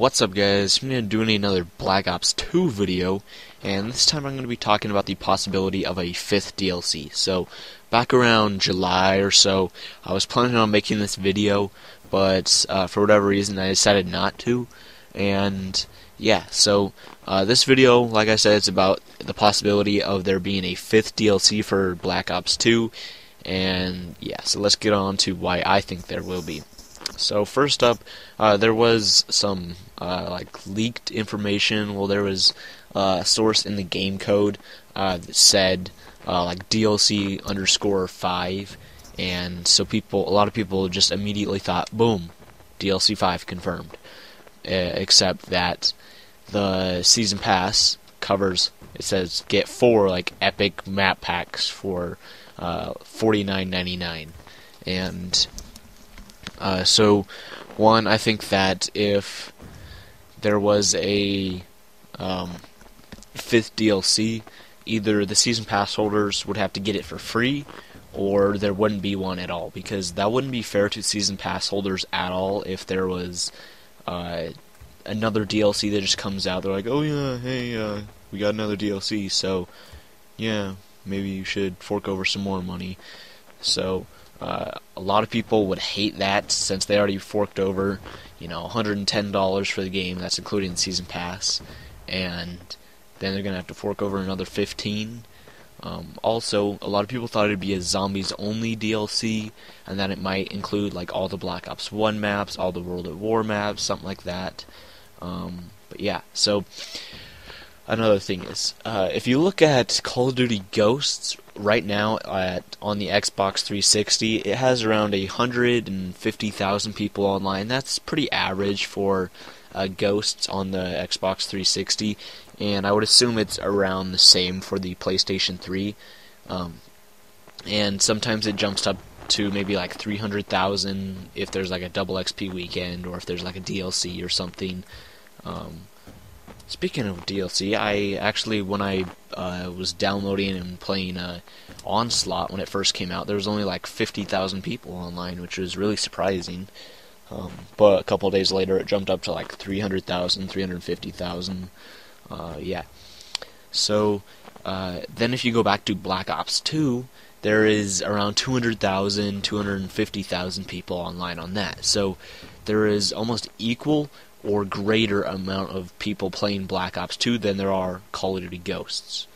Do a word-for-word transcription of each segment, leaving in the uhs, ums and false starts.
What's up, guys? I'm gonna do another Black Ops two video, and this time I'm gonna be talking about the possibility of a fifth D L C. So, back around July or so, I was planning on making this video, but uh, for whatever reason I decided not to. And yeah, so uh, this video, like I said, it's about the possibility of there being a fifth D L C for Black Ops two. And yeah, so let's get on to why I think there will be. So first up, uh, there was some uh, like leaked information. Well, there was uh, a source in the game code uh, that said uh, like D L C underscore five, and so people, a lot of people just immediately thought, boom, D L C five confirmed. Uh, except that the season pass covers. It says get four like epic map packs for uh, forty-nine ninety-nine, and. Uh, so, one, I think that if there was a um, fifth D L C, either the season pass holders would have to get it for free, or there wouldn't be one at all, because that wouldn't be fair to season pass holders at all if there was uh, another D L C that just comes out. They're like, oh yeah, hey, uh, we got another D L C, so yeah, maybe you should fork over some more money. So... Uh, a lot of people would hate that, since they already forked over, you know, one hundred ten dollars for the game. That's including the season pass, and then they're gonna have to fork over another fifteen dollars. Um, also, a lot of people thought it'd be a zombies-only D L C, and that it might include like all the Black Ops one maps, all the World at War maps, something like that. Um, but yeah, so another thing is, uh, if you look at Call of Duty Ghosts. Right now, at, on the Xbox three sixty, it has around one hundred fifty thousand people online. That's pretty average for uh, Ghosts on the Xbox three sixty, and I would assume it's around the same for the PlayStation three. Um, and sometimes it jumps up to maybe like three hundred thousand if there's like a double X P weekend, or if there's like a D L C or something. Um, Speaking of D L C, I actually, when I uh, was downloading and playing uh, Onslaught when it first came out, there was only like fifty thousand people online, which was really surprising. Um, but a couple of days later, it jumped up to like three hundred thousand, three hundred fifty thousand. Uh, yeah. So uh, then if you go back to Black Ops two, there is around two hundred thousand, two hundred fifty thousand people online on that. So there is almost equal or greater amount of people playing Black Ops two than there are Call of Duty Ghosts.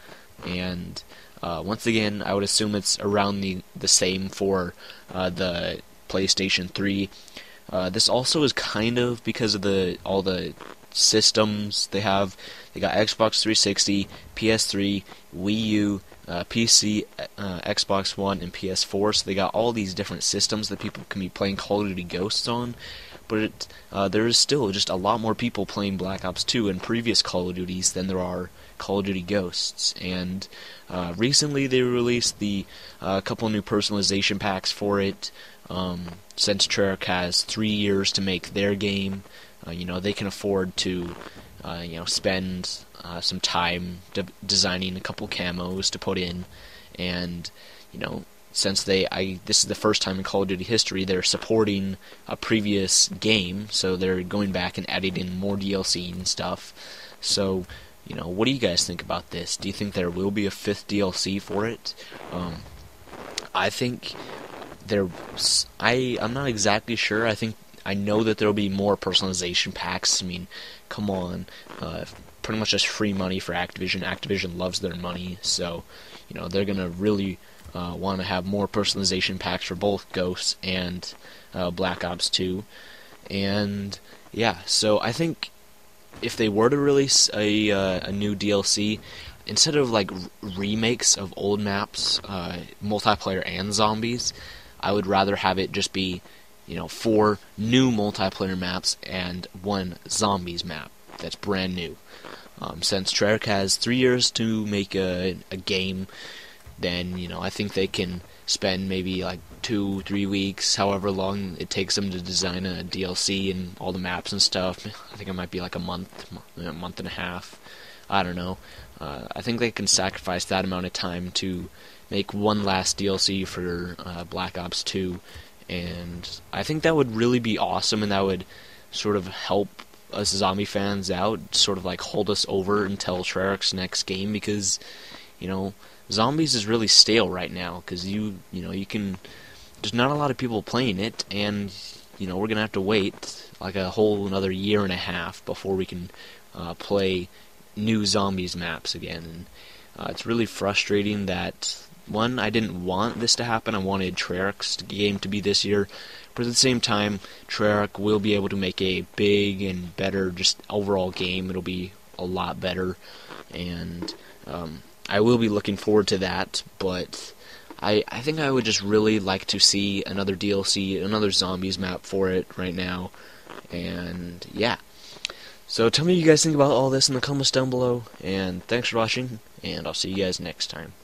And uh, once again, I would assume it's around the, the same for uh, the PlayStation three. Uh, this also is kind of because of the all the systems they have. They got Xbox three sixty, P S three, Wii U, uh, P C, uh, Xbox One, and P S four. So they got all these different systems that people can be playing Call of Duty Ghosts on. But it, uh, there is still just a lot more people playing Black Ops two and previous Call of Duties than there are Call of Duty Ghosts. And uh, recently they released the uh, couple new personalization packs for it. Um, since Treyarch has three years to make their game, uh, you know, they can afford to, uh, you know, spend uh, some time de designing a couple camos to put in, and you know. Since they, I, this is the first time in Call of Duty history they're supporting a previous game, so they're going back and adding in more D L C and stuff. So, you know, what do you guys think about this? Do you think there will be a fifth D L C for it? Um, I think there, I, I'm not exactly sure. I think I know that there will be more personalization packs. I mean, come on, uh, pretty much just free money for Activision. Activision loves their money, so you know they're gonna really. Uh, want to have more personalization packs for both Ghosts and uh, Black Ops two, and yeah, so I think if they were to release a uh, a new D L C, instead of like remakes of old maps, uh, multiplayer and zombies, I would rather have it just be, you know, four new multiplayer maps and one zombies map that's brand new. Um, since Treyarch has three years to make a a game. Then, you know, I think they can spend maybe like two, three weeks, however long it takes them to design a D L C and all the maps and stuff. I think it might be like a month, a month and a half. I don't know. Uh, I think they can sacrifice that amount of time to make one last D L C for uh, Black Ops two, and I think that would really be awesome, and that would sort of help us zombie fans out, sort of like hold us over until Treyarch's next game, because, you know, zombies is really stale right now, because you, you know, you can, there's not a lot of people playing it, and, you know, we're going to have to wait like a whole another year and a half before we can uh, play new zombies maps again. And, uh, it's really frustrating that, one, I didn't want this to happen. I wanted Treyarch's game to be this year, but at the same time, Treyarch will be able to make a big and better, just overall game. It'll be a lot better, and um, I will be looking forward to that. But I, I think I would just really like to see another D L C, another zombies map for it right now. And yeah, so tell me what you guys think about all this in the comments down below. And thanks for watching, and I'll see you guys next time.